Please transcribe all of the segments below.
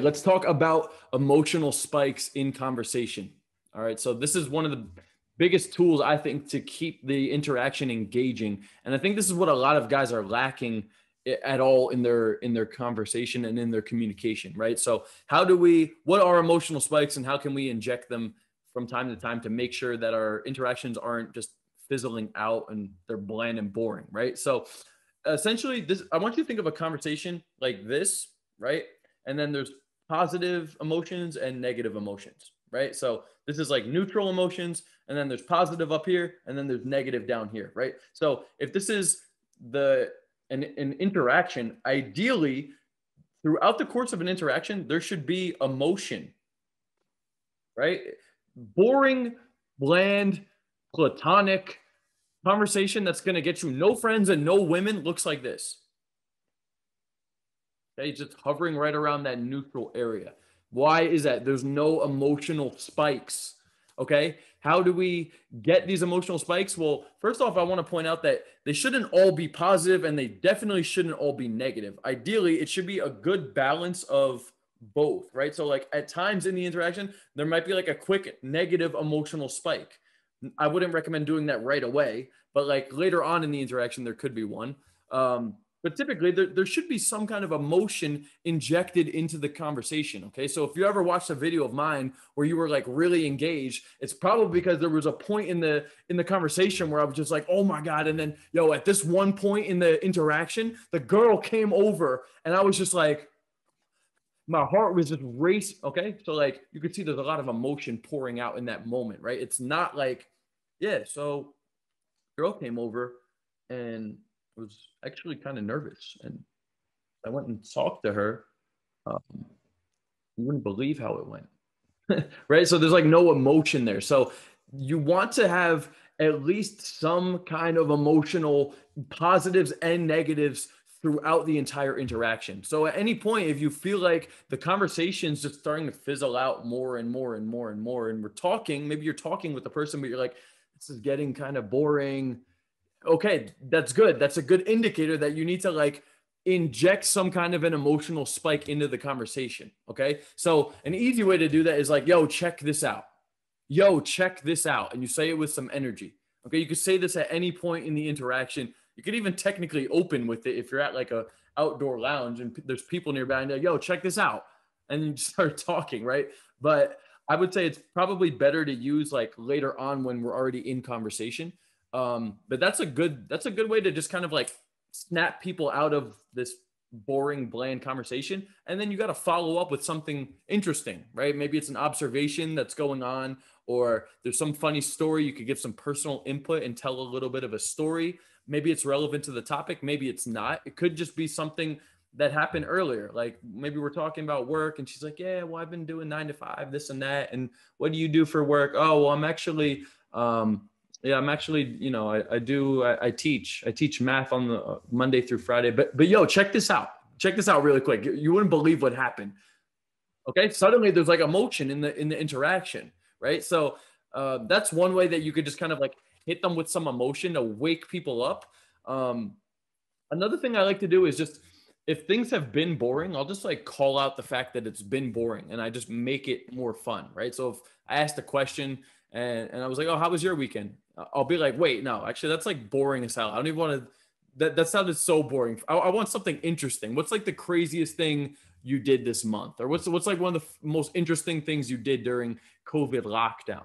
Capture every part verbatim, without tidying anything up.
Let's talk about emotional spikes in conversation. All right. So this is one of the biggest tools, I think, to keep the interaction engaging. And I think this is what a lot of guys are lacking at all in their in their conversation and in their communication. Right. So how do we what are emotional spikes and how can we inject them from time to time to make sure that our interactions aren't just fizzling out and they're bland and boring. Right. So essentially, this I want you to think of a conversation like this. Right. And then there's positive emotions and negative emotions, right? So this is like neutral emotions, and then there's positive up here, and then there's negative down here, right? So if this is the an, an interaction, ideally, throughout the course of an interaction, there should be emotion, right? Boring, bland, platonic conversation that's going to get you no friends and no women looks like this. Okay, just hovering right around that neutral area. Why is that? There's no emotional spikes. Okay, how do we get these emotional spikes? Well, first off, I want to point out that they shouldn't all be positive and they definitely shouldn't all be negative. Ideally, it should be a good balance of both, right? So like at times in the interaction, there might be like a quick negative emotional spike. I wouldn't recommend doing that right away, but like later on in the interaction, there could be one. Um, But typically, there, there should be some kind of emotion injected into the conversation, okay? So if you ever watched a video of mine where you were like really engaged, it's probably because there was a point in the in the conversation where I was just like, oh my God. And then, yo, at this one point in the interaction, the girl came over and I was just like, my heart was just racing, okay? So like, you could see there's a lot of emotion pouring out in that moment, right? It's not like, yeah, so girl came over and I was actually kind of nervous, and I went and talked to her. Um, you wouldn't believe how it went, right? So there's like no emotion there. So you want to have at least some kind of emotional positives and negatives throughout the entire interaction. So at any point, if you feel like the conversation's just starting to fizzle out more and more and more and more, and we're talking, maybe you're talking with the person, but you're like, this is getting kind of boring. Okay, that's good. That's a good indicator that you need to like inject some kind of an emotional spike into the conversation. Okay. So an easy way to do that is like, yo, check this out. Yo, check this out. And you say it with some energy. Okay. You could say this at any point in the interaction. You could even technically open with it if you're at like a outdoor lounge and there's people nearby and they're like, yo, check this out. And you start talking, right? But I would say it's probably better to use like later on when we're already in conversation. Um, but that's a good, that's a good way to just kind of like snap people out of this boring, bland conversation. And then you got to follow up with something interesting, right? Maybe it's an observation that's going on, or there's some funny story. You could give some personal input and tell a little bit of a story. Maybe it's relevant to the topic. Maybe it's not. It could just be something that happened earlier. Like maybe we're talking about work and she's like, yeah, well, I've been doing nine to five, this and that. And what do you do for work? Oh, well, I'm actually, um, Yeah, I'm actually, you know, I, I do, I, I teach, I teach math on the uh, Monday through Friday, but, but yo, check this out. Check this out really quick. You, you wouldn't believe what happened. Okay. Suddenly there's like emotion in the, in the interaction, right? So uh, that's one way that you could just kind of like hit them with some emotion to wake people up. Um, another thing I like to do is just, if things have been boring, I'll just like call out the fact that it's been boring and I just make it more fun, right? So if I asked a question and, and I was like, oh, how was your weekend? I'll be like, wait, no, actually, that's like boring as hell. I don't even want to, that, that sounded so boring. I, I want something interesting. What's like the craziest thing you did this month? Or what's, what's like one of the most interesting things you did during COVID lockdown?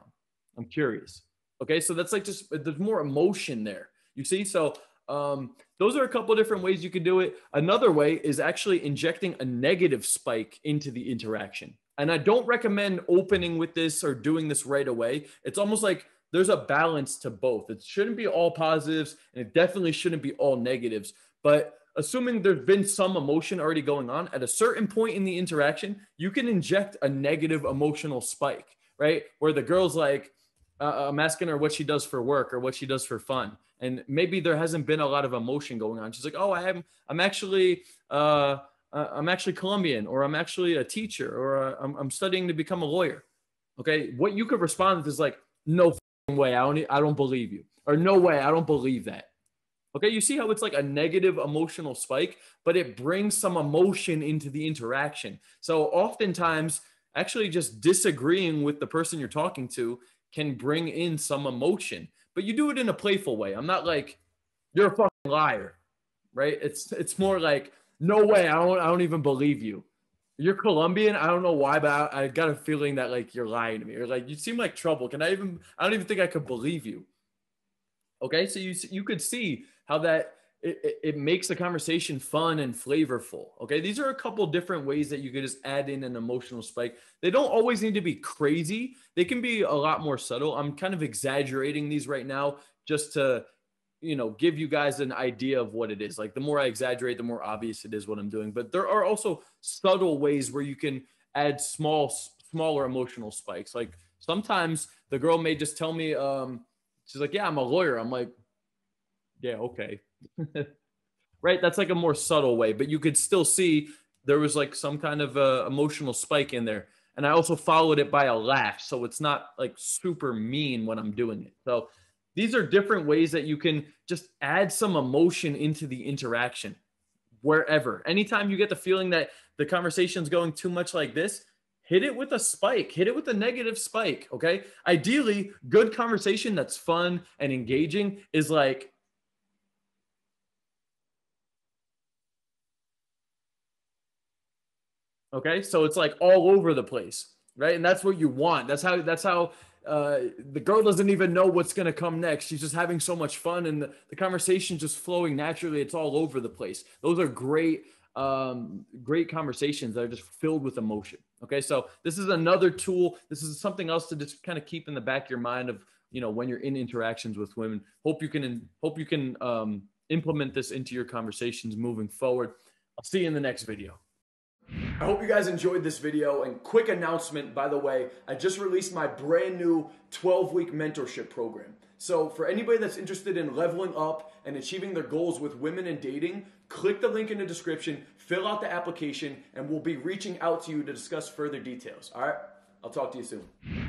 I'm curious. Okay. So that's like, just, there's more emotion there. You see? So um, those are a couple of different ways you could do it. Another way is actually injecting a negative spike into the interaction. And I don't recommend opening with this or doing this right away. It's almost like, there's a balance to both. It shouldn't be all positives and it definitely shouldn't be all negatives, but assuming there's been some emotion already going on at a certain point in the interaction, you can inject a negative emotional spike, right? Where the girl's like, uh, I'm asking her what she does for work or what she does for fun. And maybe there hasn't been a lot of emotion going on. She's like, oh, I am, I'm actually, uh, I'm actually Colombian, or I'm actually a teacher, or uh, I'm, I'm studying to become a lawyer. Okay. What you could respond with is like, no way, I don't, I don't believe you, or no way, I don't believe that. Okay, you see how it's like a negative emotional spike, but it brings some emotion into the interaction. So oftentimes, actually just disagreeing with the person you're talking to can bring in some emotion, but you do it in a playful way. I'm not like, you're a fucking liar, right? It's it's more like, no way, I don't, I don't even believe you. You're Colombian, I don't know why, but I, I got a feeling that like you're lying to me. Or like, you seem like trouble. Can I even, I don't even think I could believe you. Okay, so you, you could see how that it, it makes the conversation fun and flavorful. Okay, these are a couple different ways that you could just add in an emotional spike. They don't always need to be crazy. They can be a lot more subtle. I'm kind of exaggerating these right now just to, you know, give you guys an idea of what it is. Like the more I exaggerate, the more obvious it is what I'm doing. But there are also subtle ways where you can add small, smaller emotional spikes. Like sometimes the girl may just tell me, um, she's like, yeah, I'm a lawyer. I'm like, yeah, okay. Right? That's like a more subtle way, but you could still see there was like some kind of a emotional spike in there. And I also followed it by a laugh. So it's not like super mean when I'm doing it. So these are different ways that you can just add some emotion into the interaction wherever. Anytime you get the feeling that the conversation's going too much like this, hit it with a spike, hit it with a negative spike, okay? Ideally, good conversation that's fun and engaging is like, okay, so it's like all over the place, right? And that's what you want. That's how, that's how uh, the girl doesn't even know what's gonna come next. She's just having so much fun and the, the conversation's just flowing naturally. It's all over the place. Those are great, um, great conversations that are just filled with emotion. Okay, so this is another tool. This is something else to just kind of keep in the back of your mind of, you know, when you're in interactions with women. Hope you can, hope you can um, implement this into your conversations moving forward. I'll see you in the next video. I hope you guys enjoyed this video, and quick announcement, by the way, I just released my brand new twelve week mentorship program. So for anybody that's interested in leveling up and achieving their goals with women and dating, click the link in the description, fill out the application, and we'll be reaching out to you to discuss further details. All right, I'll talk to you soon.